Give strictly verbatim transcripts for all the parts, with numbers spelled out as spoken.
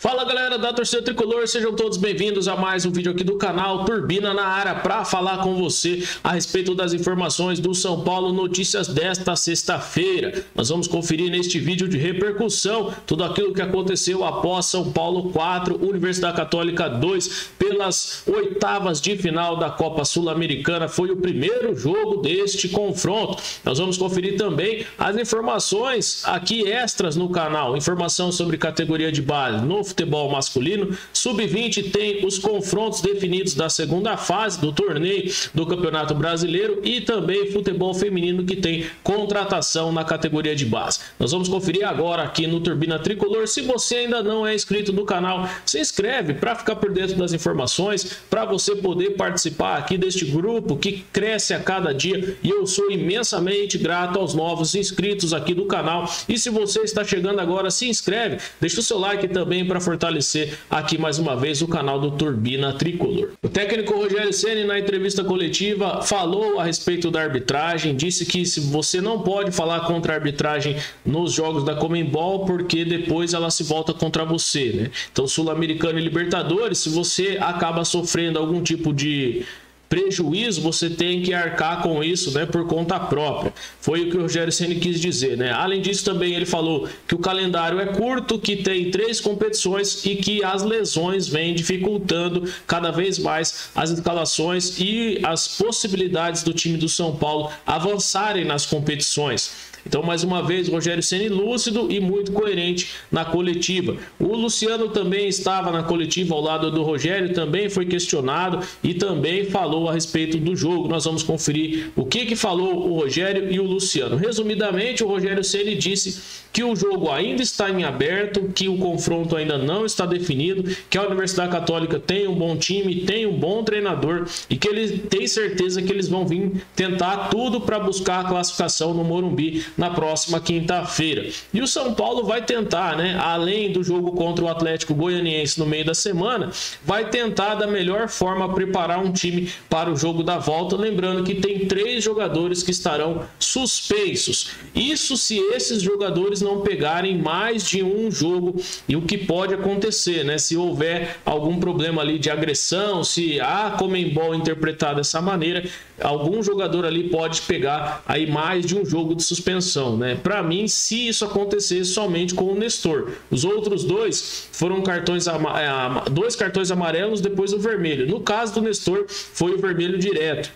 Fala galera da torcida tricolor, sejam todos bem-vindos a mais um vídeo aqui do canal Turbina na Área para falar com você a respeito das informações do São Paulo, notícias desta sexta-feira. Nós vamos conferir neste vídeo de repercussão tudo aquilo que aconteceu após São Paulo quatro, Universidade Católica dois, pelas oitavas de final da Copa Sul-Americana. Foi o primeiro jogo deste confronto. Nós vamos conferir também as informações aqui extras no canal, informação sobre categoria de base no futebol masculino, sub vinte tem os confrontos definidos da segunda fase do torneio do Campeonato Brasileiro e também futebol feminino que tem contratação na categoria de base. Nós vamos conferir agora aqui no Turbina Tricolor. Se você ainda não é inscrito no canal, se inscreve para ficar por dentro das informações, para você poder participar aqui deste grupo que cresce a cada dia, e eu sou imensamente grato aos novos inscritos aqui do canal. E se você está chegando agora, se inscreve, deixa o seu like também para fortalecer aqui mais uma vez o canal do Turbina Tricolor. O técnico Rogério Ceni, na entrevista coletiva, falou a respeito da arbitragem, disse que se você não pode falar contra a arbitragem nos jogos da Conmebol, porque depois ela se volta contra você, né? Então, Sul-Americano e Libertadores, se você acaba sofrendo algum tipo de prejuízo, você tem que arcar com isso, né, por conta própria. Foi o que o Rogério Ceni quis dizer, né? Além disso, também ele falou que o calendário é curto, que tem três competições e que as lesões vêm dificultando cada vez mais as escalações e as possibilidades do time do São Paulo avançarem nas competições. Então, mais uma vez, Rogério Ceni lúcido e muito coerente na coletiva. O Luciano também estava na coletiva ao lado do Rogério, também foi questionado e também falou a respeito do jogo. Nós vamos conferir o que que falou o Rogério e o Luciano. Resumidamente, o Rogério Ceni disse que o jogo ainda está em aberto, que o confronto ainda não está definido, que a Universidade Católica tem um bom time, tem um bom treinador e que ele tem certeza que eles vão vir tentar tudo para buscar a classificação no Morumbi na próxima quinta-feira. E o São Paulo vai tentar, né, além do jogo contra o Atlético Goianiense no meio da semana, vai tentar da melhor forma preparar um time para o jogo da volta, lembrando que tem três jogadores que estarão suspensos. Isso se esses jogadores não pegarem mais de um jogo, e o que pode acontecer, né, se houver algum problema ali de agressão, se a Conmebol interpretar dessa maneira, algum jogador ali pode pegar aí mais de um jogo de suspensão. Né? Para mim, se isso acontecesse somente com o Nestor, os outros dois foram cartões ama- dois cartões amarelos, depois o vermelho. No caso do Nestor, foi o vermelho direto.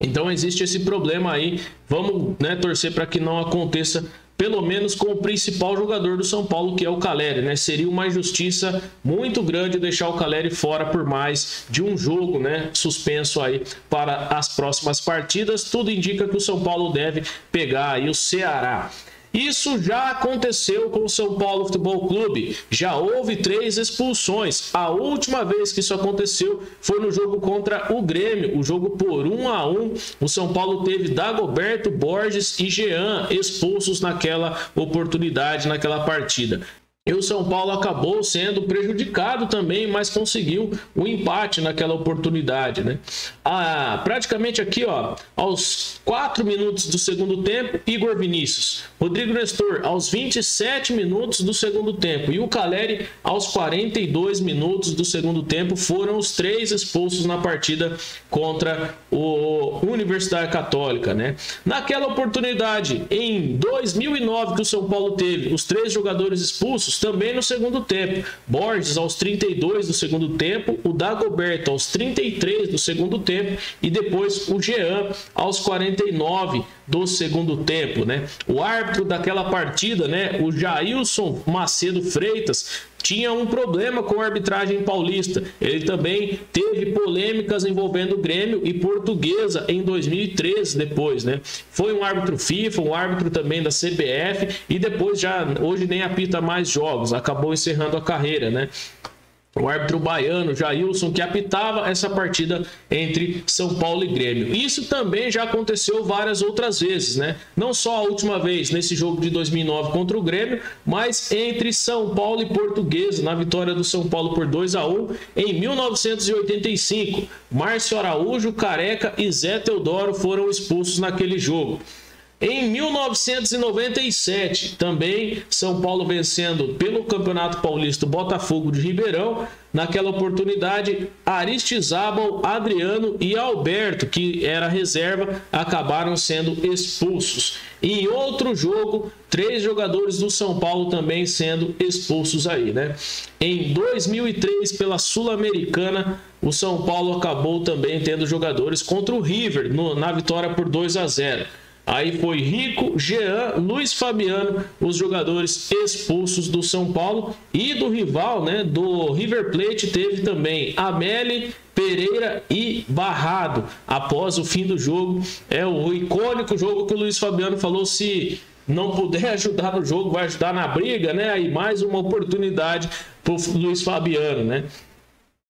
Então existe esse problema aí. Vamos, né, torcer para que não aconteça, pelo menos com o principal jogador do São Paulo, que é o Calleri, né? Seria uma injustiça muito grande deixar o Calleri fora por mais de um jogo, né, suspenso aí para as próximas partidas. Tudo indica que o São Paulo deve pegar aí o Ceará. Isso já aconteceu com o São Paulo Futebol Clube, já houve três expulsões. A última vez que isso aconteceu foi no jogo contra o Grêmio, o jogo por um a um. O São Paulo teve Dagoberto, Borges e Jean expulsos naquela oportunidade, naquela partida. E o São Paulo acabou sendo prejudicado também, mas conseguiu o empate naquela oportunidade, né? Ah, praticamente aqui, ó, aos quatro minutos do segundo tempo, Igor Vinícius. Rodrigo Nestor, aos vinte e sete minutos do segundo tempo. E o Calleri, aos quarenta e dois minutos do segundo tempo, foram os três expulsos na partida contra o Universidade Católica, né? Naquela oportunidade, em dois mil e nove, que o São Paulo teve os três jogadores expulsos, também no segundo tempo. Borges aos trinta e dois do segundo tempo, o Dagoberto aos trinta e três do segundo tempo e depois o Jean aos quarenta e nove do segundo tempo, né? O árbitro daquela partida, né, o Jailson Macedo Freitas, tinha um problema com a arbitragem paulista. Ele também teve polêmicas envolvendo o Grêmio e Portuguesa em dois mil e treze depois, né? Foi um árbitro FIFA, um árbitro também da C B F e depois já hoje nem apita mais jogos, acabou encerrando a carreira, né? O árbitro baiano, Jailson, que apitava essa partida entre São Paulo e Grêmio. Isso também já aconteceu várias outras vezes, né? Não só a última vez, nesse jogo de dois mil e nove contra o Grêmio, mas entre São Paulo e Portuguesa, na vitória do São Paulo por dois a um, em mil novecentos e oitenta e cinco. Márcio Araújo, Careca e Zé Teodoro foram expulsos naquele jogo. Em mil novecentos e noventa e sete, também São Paulo vencendo pelo Campeonato Paulista o Botafogo de Ribeirão. Naquela oportunidade, Aristizabal, Adriano e Alberto, que era reserva, acabaram sendo expulsos. Em outro jogo, três jogadores do São Paulo também sendo expulsos aí, né? Em dois mil e três, pela Sul-Americana, o São Paulo acabou também tendo jogadores contra o River no, na vitória por dois a zero. Aí foi Rico, Jean, Luiz Fabiano, os jogadores expulsos do São Paulo. E do rival, né, do River Plate, teve também Ameli Pereira e Barrado. Após o fim do jogo, é o icônico jogo que o Luiz Fabiano falou: se não puder ajudar no jogo, vai ajudar na briga, né? Aí mais uma oportunidade para o Luiz Fabiano, né?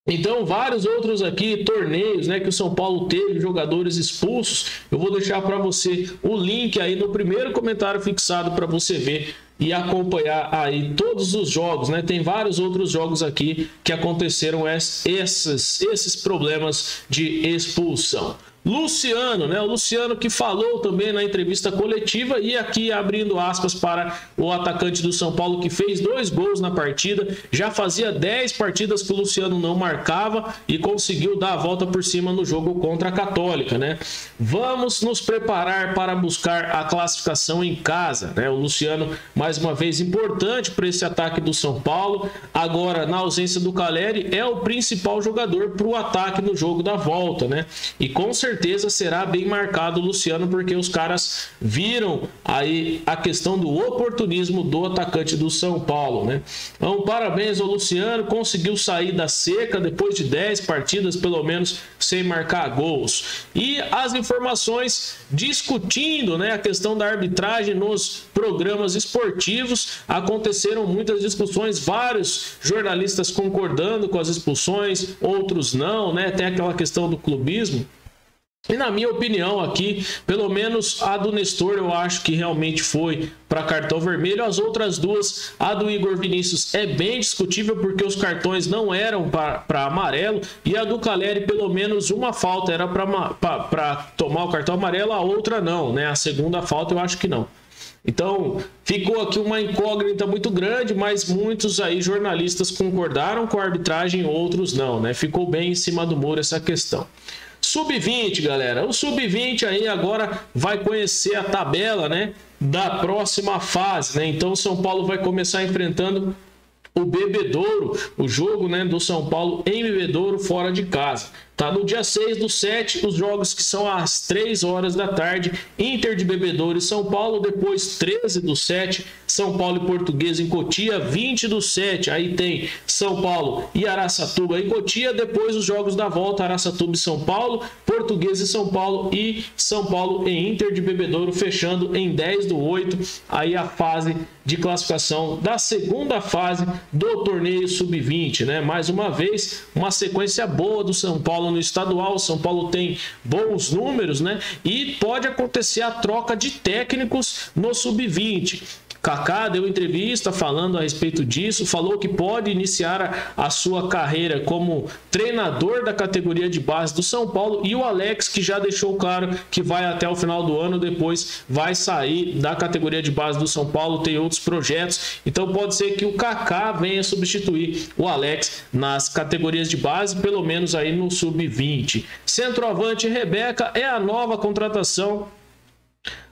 Então, vários outros aqui, torneios, né, que o São Paulo teve, jogadores expulsos. Eu vou deixar para você o link aí no primeiro comentário fixado para você ver e acompanhar aí todos os jogos, né? Tem vários outros jogos aqui que aconteceram esses, esses problemas de expulsão. Luciano, né? O Luciano que falou também na entrevista coletiva, e aqui abrindo aspas para o atacante do São Paulo, que fez dois gols na partida, já fazia dez partidas que o Luciano não marcava e conseguiu dar a volta por cima no jogo contra a Católica, né? Vamos nos preparar para buscar a classificação em casa, né? O Luciano, mais uma vez, importante para esse ataque do São Paulo. Agora, na ausência do Calleri, é o principal jogador para o ataque no jogo da volta, né? E com certeza certeza será bem marcado o Luciano, porque os caras viram aí a questão do oportunismo do atacante do São Paulo, né? Então, parabéns ao Luciano, conseguiu sair da seca depois de dez partidas, pelo menos, sem marcar gols. E as informações discutindo, né, a questão da arbitragem nos programas esportivos, aconteceram muitas discussões, vários jornalistas concordando com as expulsões, outros não, né? Tem aquela questão do clubismo. E na minha opinião aqui, pelo menos a do Nestor, eu acho que realmente foi para cartão vermelho. As outras duas, a do Igor Vinícius é bem discutível, porque os cartões não eram para amarelo, e a do Calleri, pelo menos uma falta era para tomar o cartão amarelo, a outra não, né? A segunda falta eu acho que não. Então, ficou aqui uma incógnita muito grande, mas muitos aí jornalistas concordaram com a arbitragem, outros não, né? Ficou bem em cima do muro essa questão. sub vinte, galera. O sub vinte aí agora vai conhecer a tabela, né, da próxima fase, né? Então, o São Paulo vai começar enfrentando o Bebedouro, o jogo, né, do São Paulo em Bebedouro, fora de casa. Tá no dia seis do sete, os jogos que são às três horas da tarde, Inter de Bebedouro e São Paulo. Depois, treze do sete, São Paulo e Portuguesa em Cotia. Vinte do sete, aí tem São Paulo e Araçatuba em Cotia. Depois, os jogos da volta, Araçatuba e São Paulo, Portuguesa e São Paulo, e São Paulo e Inter de Bebedouro, fechando em dez do oito, aí a fase de classificação da segunda fase do torneio sub vinte, né? Mais uma vez, uma sequência boa do São Paulo no estadual. São Paulo tem bons números, né? E pode acontecer a troca de técnicos no sub vinte. Kaká deu entrevista falando a respeito disso, falou que pode iniciar a, a sua carreira como treinador da categoria de base do São Paulo, e o Alex, que já deixou claro que vai até o final do ano, depois vai sair da categoria de base do São Paulo, tem outros projetos. Então pode ser que o Kaká venha substituir o Alex nas categorias de base, pelo menos aí no sub vinte. Centroavante Rebeca é a nova contratação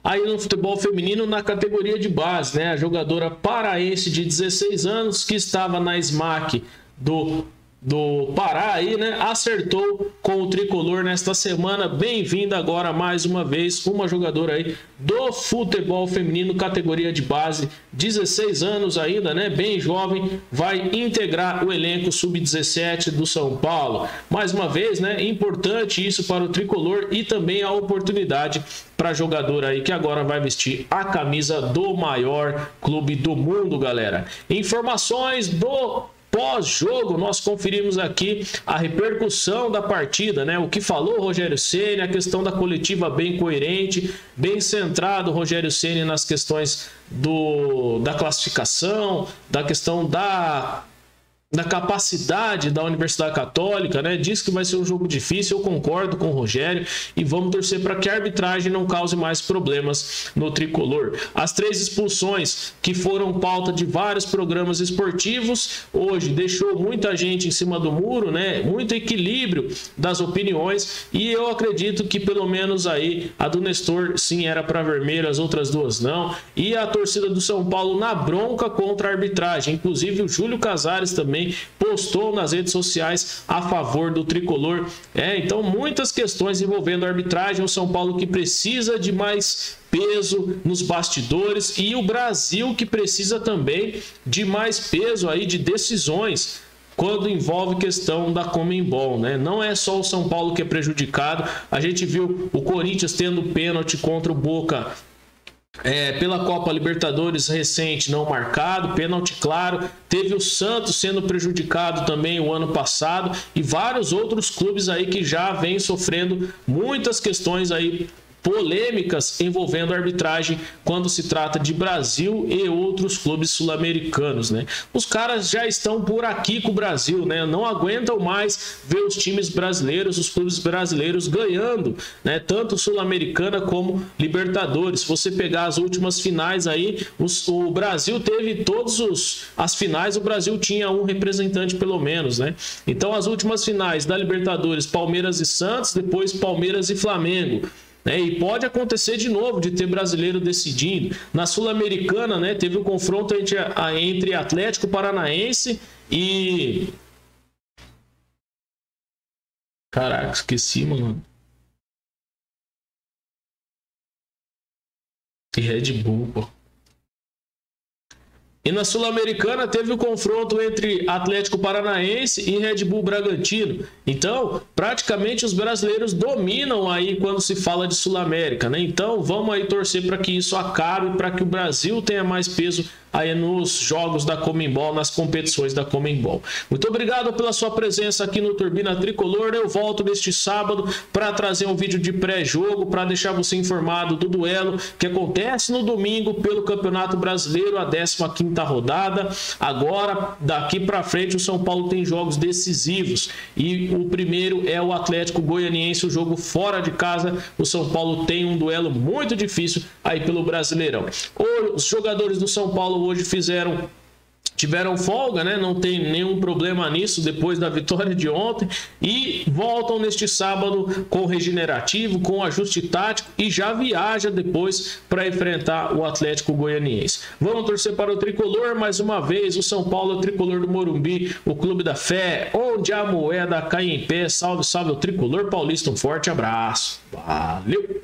aí no futebol feminino na categoria de base, né? A jogadora paraense de dezesseis anos, que estava na S M A C do, do Pará aí, né, acertou com o tricolor nesta semana. Bem-vinda agora mais uma vez, uma jogadora aí do futebol feminino, categoria de base, dezesseis anos ainda, né? Bem jovem, vai integrar o elenco sub dezessete do São Paulo. Mais uma vez, né? Importante isso para o tricolor, e também a oportunidade para jogadora aí que agora vai vestir a camisa do maior clube do mundo, galera. Informações do pós-jogo, nós conferimos aqui a repercussão da partida, né? O que falou o Rogério Ceni, a questão da coletiva bem coerente, bem centrado o Rogério Ceni nas questões do, da classificação, da questão da da capacidade da Universidade Católica, né? Diz que vai ser um jogo difícil, eu concordo com o Rogério e vamos torcer para que a arbitragem não cause mais problemas no tricolor. As três expulsões que foram pauta de vários programas esportivos hoje deixou muita gente em cima do muro, né? Muito equilíbrio das opiniões e eu acredito que pelo menos aí a do Nestor sim era para vermelho, as outras duas não. E a torcida do São Paulo na bronca contra a arbitragem, inclusive o Júlio Casares também postou nas redes sociais a favor do tricolor. É, então muitas questões envolvendo a arbitragem, o São Paulo que precisa de mais peso nos bastidores e o Brasil que precisa também de mais peso aí de decisões quando envolve questão da Conmebol, né? Não é só o São Paulo que é prejudicado, a gente viu o Corinthians tendo pênalti contra o Boca É, pela Copa Libertadores recente não marcado, pênalti claro, teve o Santos sendo prejudicado também o ano passado e vários outros clubes aí que já vem sofrendo muitas questões aí polêmicas envolvendo a arbitragem quando se trata de Brasil e outros clubes sul-americanos, né? Os caras já estão por aqui com o Brasil, né? Não aguentam mais ver os times brasileiros, os clubes brasileiros ganhando, né? Tanto Sul-Americana como Libertadores. Se você pegar as últimas finais aí, os, o Brasil teve todos os as finais, o Brasil tinha um representante pelo menos, né? Então as últimas finais da Libertadores, Palmeiras e Santos, depois Palmeiras e Flamengo. É, e pode acontecer de novo de ter brasileiro decidindo. Na Sul-Americana, né, teve um confronto entre, a, entre Atlético Paranaense e... Caraca, esqueci, mano. E Red Bull, pô. E na Sul-Americana teve o confronto entre Atlético Paranaense e Red Bull Bragantino. Então, praticamente os brasileiros dominam aí quando se fala de Sul-América, né? Então, vamos aí torcer para que isso acabe, para que o Brasil tenha mais peso aí nos jogos da Conmebol, nas competições da Conmebol. Muito obrigado pela sua presença aqui no Turbina Tricolor. Eu volto neste sábado para trazer um vídeo de pré-jogo, para deixar você informado do duelo que acontece no domingo pelo Campeonato Brasileiro, a décima quinta rodada. Agora, daqui para frente, o São Paulo tem jogos decisivos e o primeiro é o Atlético Goianiense, o jogo fora de casa. O São Paulo tem um duelo muito difícil aí pelo Brasileirão. Os jogadores do São Paulo hoje fizeram, tiveram folga, né? Não tem nenhum problema nisso depois da vitória de ontem e voltam neste sábado com regenerativo, com ajuste tático e já viaja depois para enfrentar o Atlético Goianiense. Vamos torcer para o tricolor mais uma vez. O São Paulo é o tricolor do Morumbi, o clube da fé, onde a moeda cai em pé. Salve, salve o tricolor paulista, um forte abraço, valeu!